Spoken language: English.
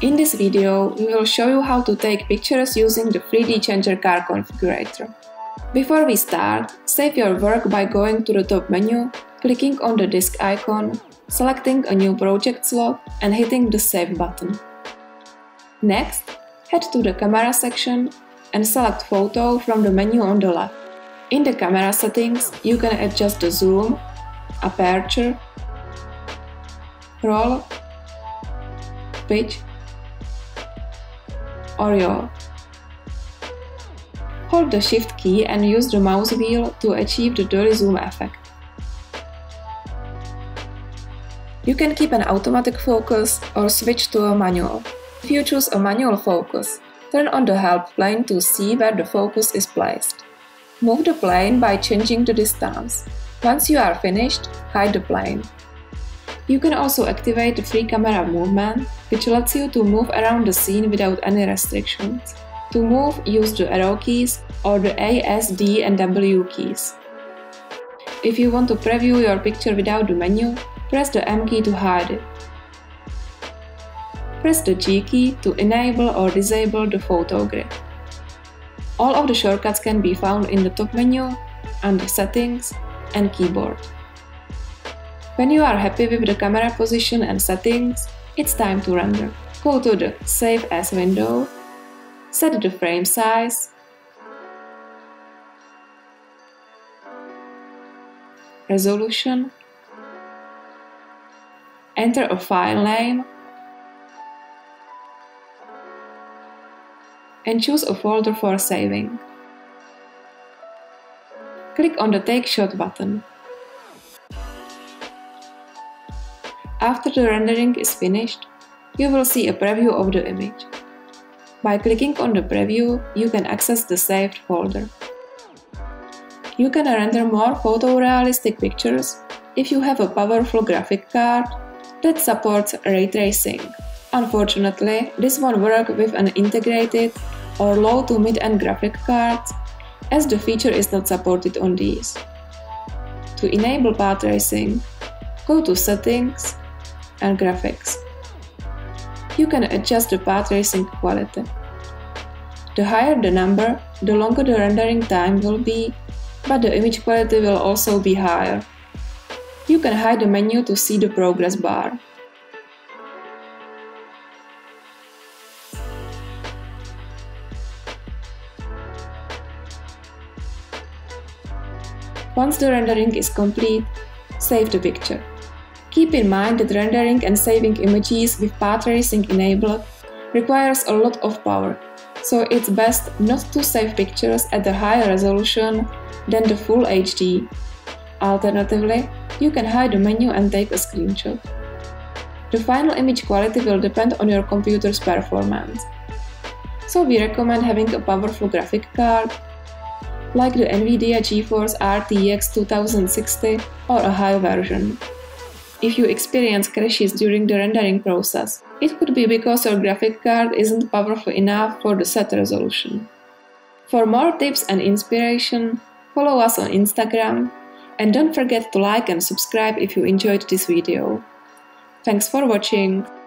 In this video, we will show you how to take pictures using the 3D Changer Car Configurator. Before we start, save your work by going to the top menu, clicking on the disk icon, selecting a new project slot and hitting the Save button. Next, head to the camera section and select Photo from the menu on the left. In the camera settings, you can adjust the zoom, aperture, roll, pitch, or yaw. Hold the Shift key and use the mouse wheel to achieve the dolly zoom effect. You can keep an automatic focus or switch to a manual. If you choose a manual focus, turn on the help plane to see where the focus is placed. Move the plane by changing the distance. Once you are finished, hide the plane. You can also activate the free camera movement, which lets you to move around the scene without any restrictions. To move, use the arrow keys or the A, S, D and W keys. If you want to preview your picture without the menu, press the M key to hide it. Press the G key to enable or disable the photo grid. All of the shortcuts can be found in the top menu, under Settings and Keyboard. When you are happy with the camera position and settings, it's time to render. Go to the Save As window, set the frame size, resolution, enter a file name, and choose a folder for saving. Click on the Take Shot button. After the rendering is finished, you will see a preview of the image. By clicking on the preview, you can access the saved folder. You can render more photorealistic pictures if you have a powerful graphic card that supports ray tracing. Unfortunately, this won't work with an integrated or low to mid-end graphic card, as the feature is not supported on these. To enable path tracing, go to Settings and Graphics. You can adjust the path tracing quality. The higher the number, the longer the rendering time will be, but the image quality will also be higher. You can hide the menu to see the progress bar. Once the rendering is complete, save the picture. Keep in mind that rendering and saving images with path tracing enabled requires a lot of power, so it's best not to save pictures at a higher resolution than the full HD. Alternatively, you can hide the menu and take a screenshot. The final image quality will depend on your computer's performance, so we recommend having a powerful graphic card like the NVIDIA GeForce RTX 2060 or a high version. If you experience crashes during the rendering process, it could be because your graphic card isn't powerful enough for the set resolution. For more tips and inspiration, follow us on Instagram and don't forget to like and subscribe if you enjoyed this video. Thanks for watching!